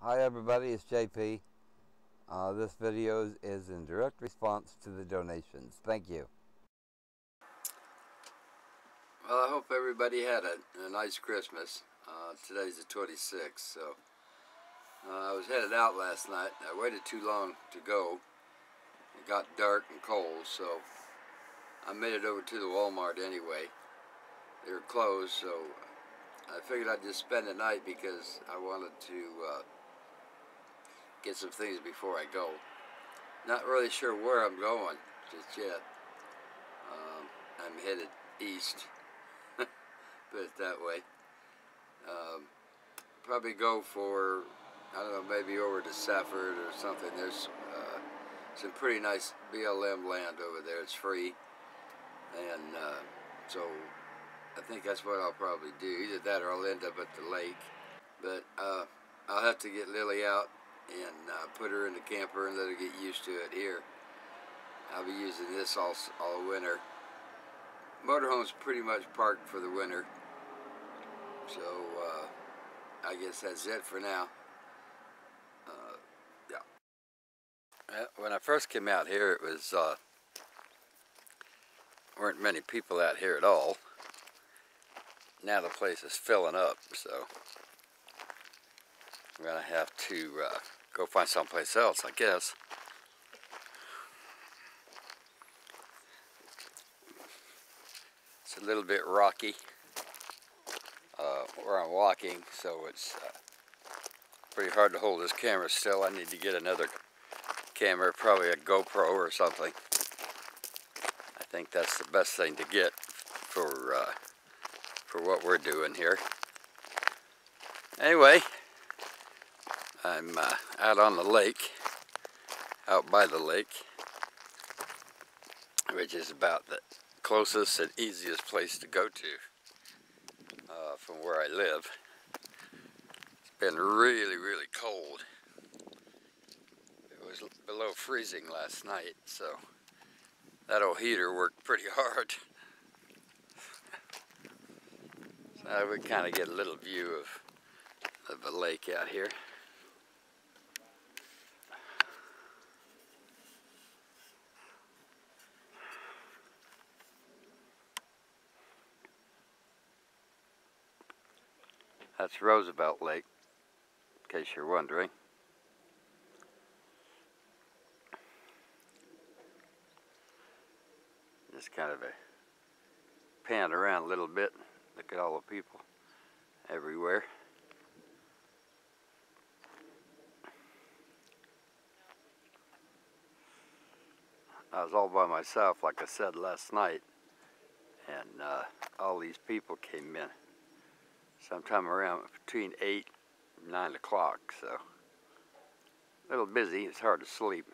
Hi everybody, it's JP. This video is in direct response to the donations. Thank you. Well, I hope everybody had a nice Christmas. Today's the 26th, so I was headed out last night. I waited too long to go. It got dark and cold, so I made it over to the Walmart anyway. They were closed, so I figured I'd just spend the night because I wanted to get some things before I go. Not really sure where I'm going just yet. I'm headed east, put it that way. Probably go for, I don't know, maybe over to Safford or something. There's some pretty nice BLM land over there. It's free, and so I think that's what I'll probably do. Either that or I'll end up at the lake. But I'll have to get Lily out and put her in the camper and let her get used to it here. I'll be using this all winter. Motorhome's pretty much parked for the winter, so I guess that's it for now. Yeah. When I first came out here, it was weren't many people out here at all. Now the place is filling up, so I'm gonna have to go find someplace else, I guess. It's a little bit rocky where I'm walking, so it's pretty hard to hold this camera still. I need to get another camera, probably a GoPro or something. I think that's the best thing to get for what we're doing here. Anyway, I'm out on the lake, out by the lake, which is about the closest and easiest place to go to from where I live. It's been really, really cold. It was below freezing last night, so that old heater worked pretty hard. So I would kind of get a little view of the lake out here. That's Roosevelt Lake, in case you're wondering. Just kind of a pan around a little bit. Look at all the people everywhere. I was all by myself, like I said last night, and all these people came in. Sometime around between 8 and 9 o'clock, so a little busy, it's hard to sleep.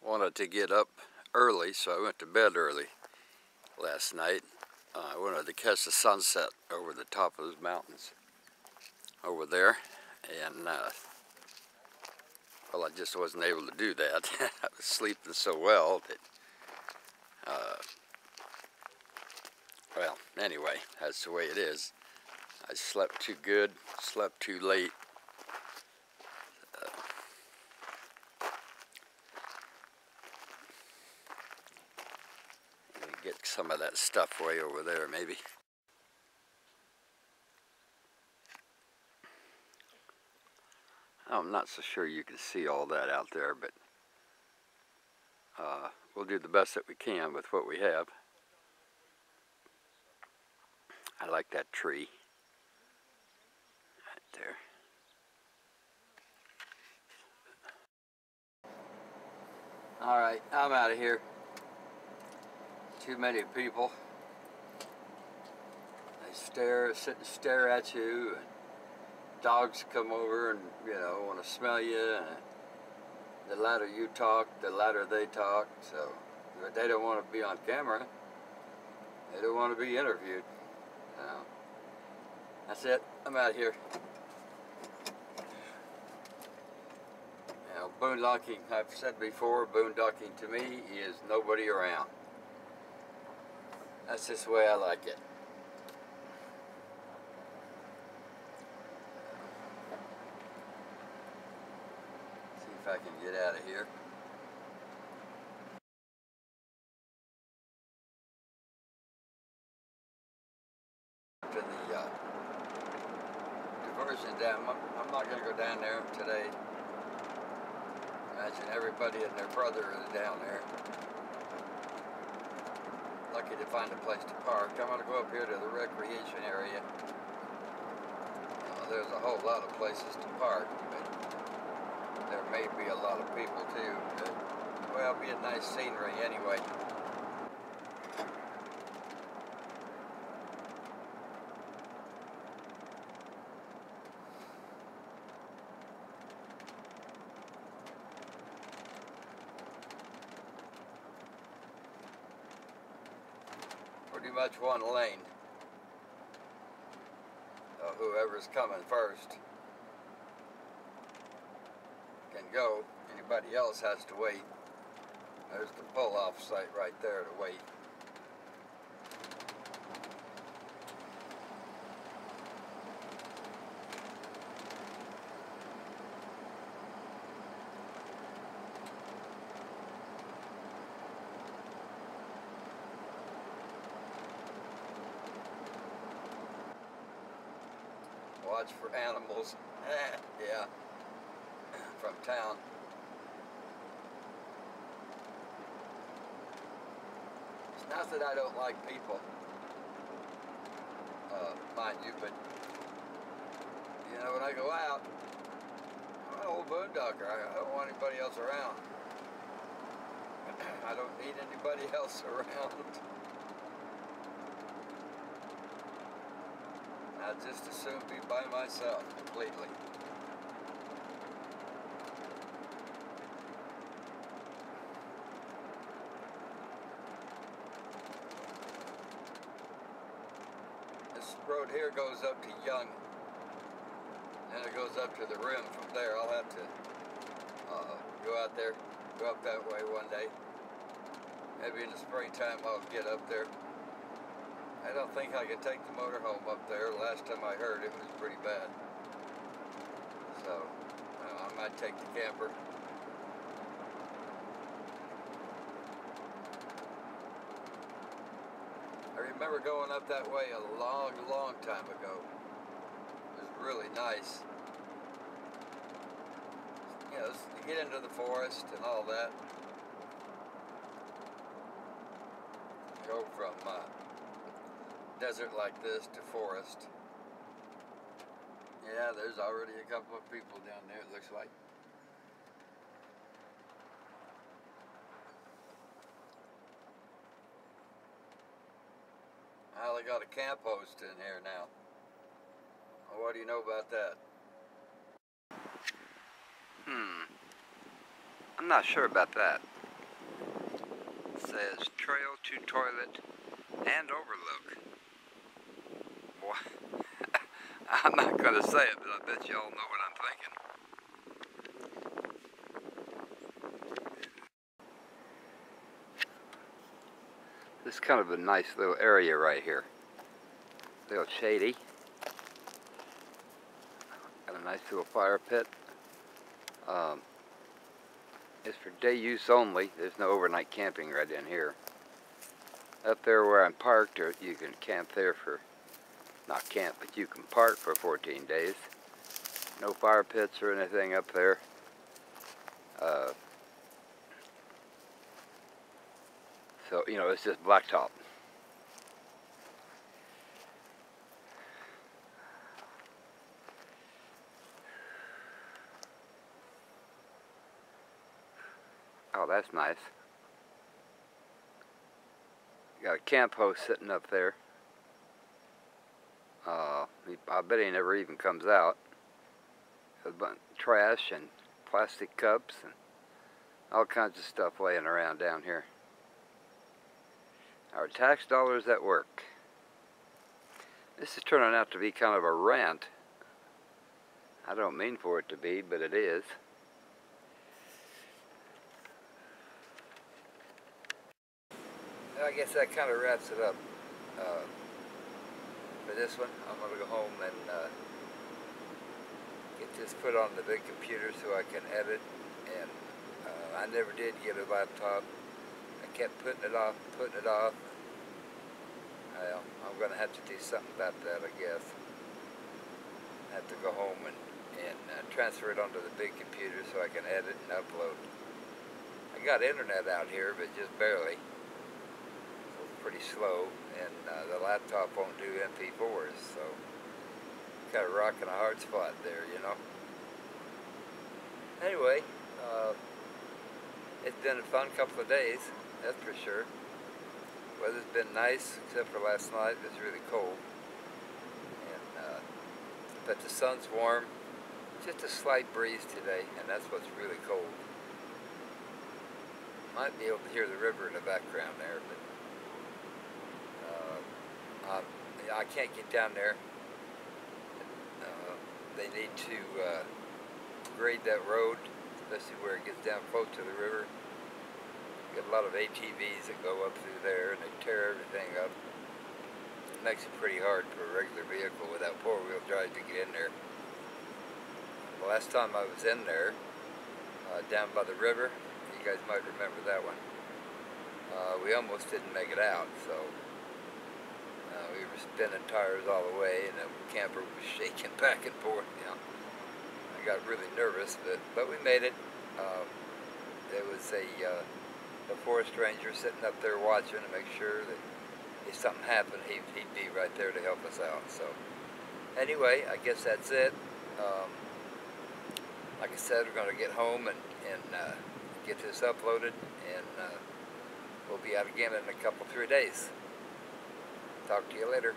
Wanted to get up early, so I went to bed early last night. I wanted to catch the sunset over the top of those mountains over there, and well, I just wasn't able to do that. I was sleeping so well that well, anyway, that's the way it is. I slept too good, slept too late. Let me get some of that stuff way over there, maybe. I'm not so sure you can see all that out there, but we'll do the best that we can with what we have. I like that tree right there. All right, I'm out of here. Too many people. They sit and stare at you. And dogs come over and, you know, want to smell you. And the louder you talk, the louder they talk. So, but they don't want to be on camera. They don't want to be interviewed. That's it. I'm out of here. Now, boondocking, I've said before, boondocking to me is nobody around. That's just the way I like it. if I can get out of here. To the diversion dam, I'm not going to go down there today. Imagine everybody and their brother are down there. Lucky to find a place to park. I'm going to go up here to the recreation area. There's a whole lot of places to park, but there may be a lot of people too. But, well, it'll be a nice scenery anyway. Pretty much one lane. Whoever's coming first can go. Anybody else has to wait. There's the pull-off site right there to wait. Watch for animals. Yeah, from town. It's not that I don't like people, mind you, but you know, when I go out, I'm an old boondocker. I don't want anybody else around. I don't need anybody else around. I'd just as soon be by myself completely. This road here goes up to Young, and it goes up to the rim from there. I'll have to go out there, go up that way one day. Maybe in the springtime I'll get up there. I don't think I can take the motor home up there. Last time I heard it was pretty bad. So, I might take the camper. I remember going up that way a long, long time ago. It was really nice. You know, you get into the forest and all that. Go from desert like this to forest. Yeah, there's already a couple of people down there, it looks like. Well, they got a camp host in here now. Well, what do you know about that? I'm not sure about that. It says trail to toilet and overlook. I'm not going to say it, but I bet you all know what I'm thinking. This is kind of a nice little area right here. A little shady. Got a nice little fire pit. It's for day use only. There's no overnight camping right in here. Up there where I'm parked, or you can camp there for... Not camp, but you can park for 14 days. No fire pits or anything up there. So, you know, it's just blacktop. Oh, that's nice. Got a camp host sitting up there. I bet he never even comes out. There's a bunch of trash and plastic cups and all kinds of stuff laying around down here. Our tax dollars at work. This is turning out to be kind of a rant. I don't mean for it to be, but it is. I guess that kind of wraps it up. For this one, I'm going to go home and get this put on the big computer so I can edit and I never did give it a white top. I kept putting it off. Well, I'm going to have to do something about that, I guess. I have to go home and transfer it onto the big computer so I can edit and upload. I got internet out here, but just barely. So it's pretty slow, and the laptop won't do MP4s, so kind of rocking a hard spot there, you know. Anyway, it's been a fun couple of days, that's for sure. Weather's been nice, except for last night. It was really cold. And, but the sun's warm. Just a slight breeze today, and that's what's really cold. Might be able to hear the river in the background there, but I can't get down there. They need to grade that road, especially where it gets down close to the river. Got a lot of ATVs that go up through there, and they tear everything up. It makes it pretty hard for a regular vehicle without four-wheel drive to get in there. The last time I was in there, down by the river, you guys might remember that one, we almost didn't make it out, so we were spinning tires all the way, and the camper was shaking back and forth, you know. I got really nervous, but we made it. There was a forest ranger sitting up there watching to make sure that if something happened, he'd be right there to help us out. So anyway, I guess that's it. Like I said, we're going to get home and get this uploaded, and we'll be out again in a couple, 3 days. Talk to you later.